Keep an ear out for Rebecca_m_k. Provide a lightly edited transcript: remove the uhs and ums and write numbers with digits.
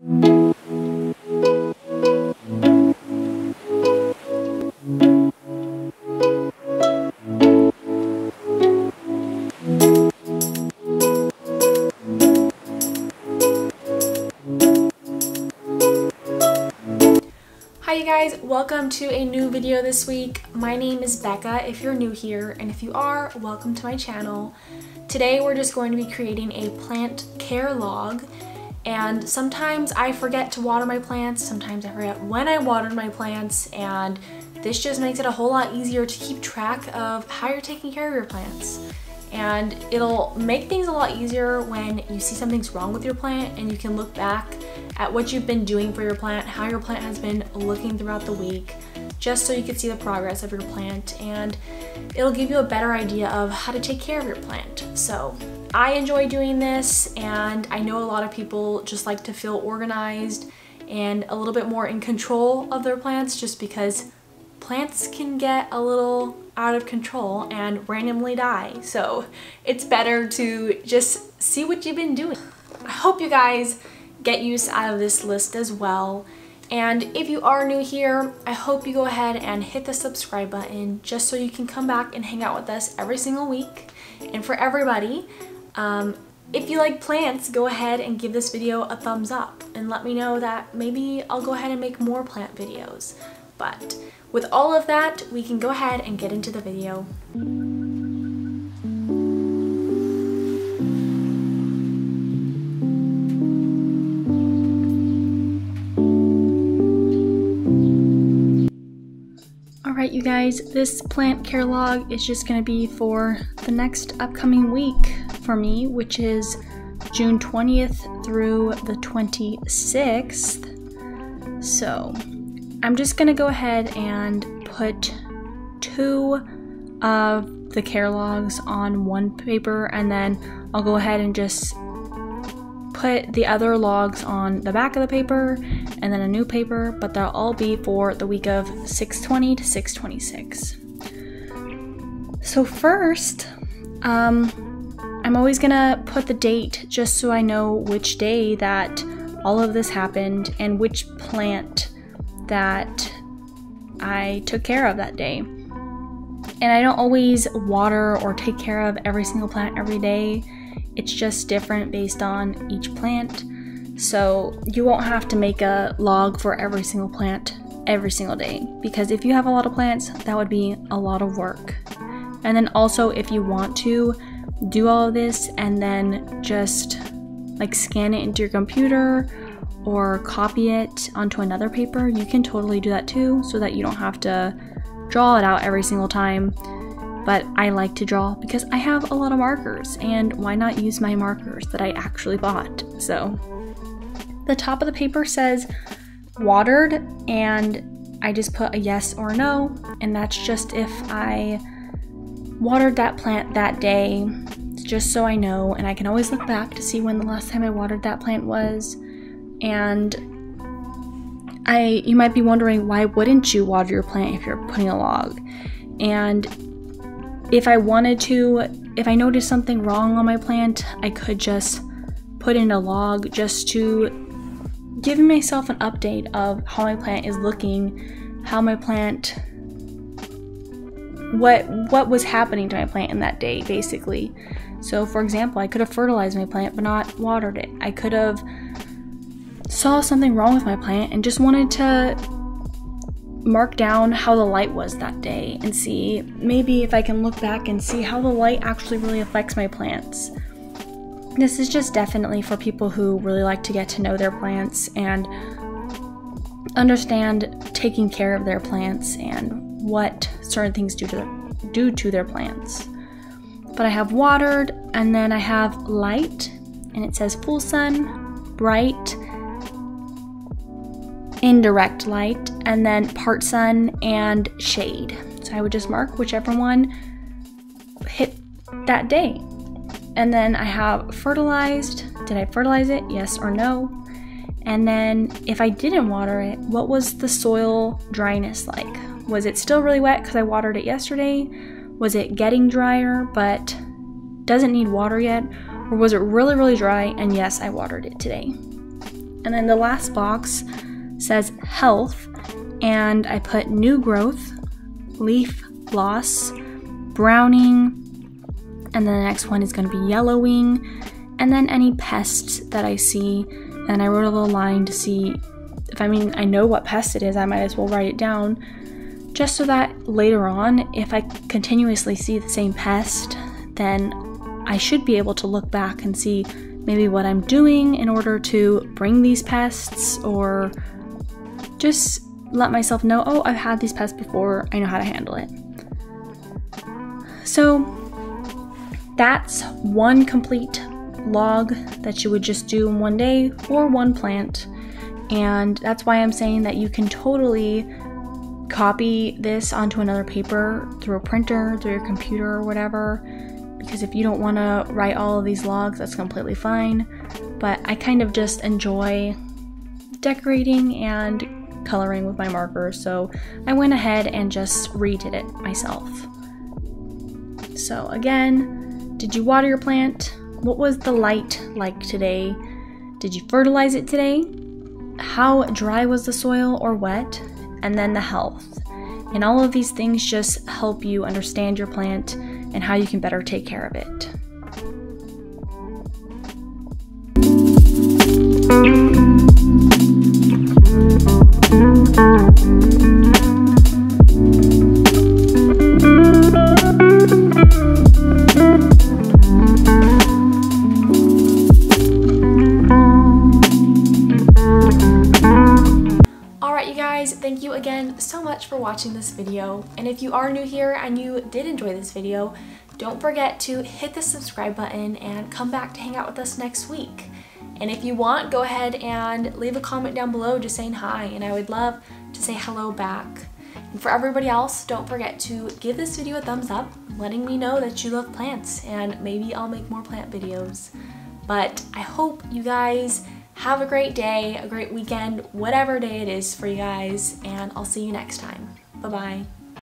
Hey guys, welcome to a new video this week. My name is Becca if you're new here, and if you are, welcome to my channel. Today we're just going to be creating a plant care log, and sometimes I forget to water my plants, sometimes I forget when I watered my plants, and this just makes it a whole lot easier to keep track of how you're taking care of your plants. And it'll make things a lot easier when you see something's wrong with your plant and you can look back at what you've been doing for your plant, how your plant has been looking throughout the week, just so you can see the progress of your plant, and it'll give you a better idea of how to take care of your plant. So I enjoy doing this, and I know a lot of people just like to feel organized and a little bit more in control of their plants, just because plants can get a little out of control and randomly die. So it's better to just see what you've been doing. I hope you guys get use out of this list as well. And if you are new here, I hope you go ahead and hit the subscribe button just so you can come back and hang out with us every single week. And for everybody, if you like plants, go ahead and give this video a thumbs up and let me know that maybe I'll go ahead and make more plant videos. But with all of that, we can go ahead and get into the video. Alright you guys, this plant care log is just going to be for the next upcoming week for me, which is June 20th through the 26th. So I'm just going to go ahead and put two of the care logs on one paper, and then I'll go ahead and just put the other logs on the back of the paper and then a new paper, but they'll all be for the week of 6/20 to 6/26. So first, I'm always gonna put the date just so I know which day that all of this happened and which plant that I took care of that day. And I don't always water or take care of every single plant every day. It's just different based on each plant, so you won't have to make a log for every single plant every single day, because if you have a lot of plants, that would be a lot of work. And then also, if you want to do all of this and then just like scan it into your computer or copy it onto another paper, you can totally do that too, so that you don't have to draw it out every single time. But I like to draw because I have a lot of markers, and why not use my markers that I actually bought? So the top of the paper says watered, and I just put a yes or no, and that's just if I watered that plant that day, just so I know, and I can always look back to see when the last time I watered that plant was. And you might be wondering, why wouldn't you water your plant if you're putting a log? And if I wanted to, if I noticed something wrong on my plant, I could just put in a log just to give myself an update of how my plant is looking, how my plant, what was happening to my plant in that day, basically. So for example, I could have fertilized my plant but not watered it. I could have saw something wrong with my plant and just wanted to mark down how the light was that day and see maybe if I can look back and see how the light actually really affects my plants. This is just definitely for people who really like to get to know their plants and understand taking care of their plants and what certain things do to their plants. But I have watered, and then I have light, and it says full sun, bright, indirect light, and then part sun and shade. So I would just mark whichever one hit that day. And then I have fertilized. Did I fertilize it? Yes or no. And then if I didn't water it, what was the soil dryness like? Was it still really wet because I watered it yesterday? Was it getting drier but doesn't need water yet? Or was it really, really dry and yes, I watered it today? And then the last box says health, and I put new growth, leaf loss, browning, and then the next one is going to be yellowing, and then any pests that I see. And I wrote a little line to see if, I know what pest it is, I might as well write it down, just so that later on, if I continuously see the same pest, then I should be able to look back and see maybe what I'm doing in order to bring these pests, or just let myself know, oh, I've had these pests before, I know how to handle it. So that's one complete log that you would just do in one day, or one plant. And that's why I'm saying that you can totally copy this onto another paper through a printer, through your computer or whatever, because if you don't want to write all of these logs, that's completely fine. But I kind of just enjoy decorating and coloring with my marker, so I went ahead and just redid it myself. So again, did you water your plant? What was the light like today? Did you fertilize it today? How dry was the soil or wet? And then the health. And all of these things just help you understand your plant and how you can better take care of it. Thank you again so much for watching this video, and if you are new here and you did enjoy this video, don't forget to hit the subscribe button and come back to hang out with us next week. And if you want, go ahead and leave a comment down below just saying hi, and I would love to say hello back. And for everybody else, don't forget to give this video a thumbs up, letting me know that you love plants, and maybe I'll make more plant videos. But I hope you guys have a great day, a great weekend, whatever day it is for you guys, and I'll see you next time. Bye-bye.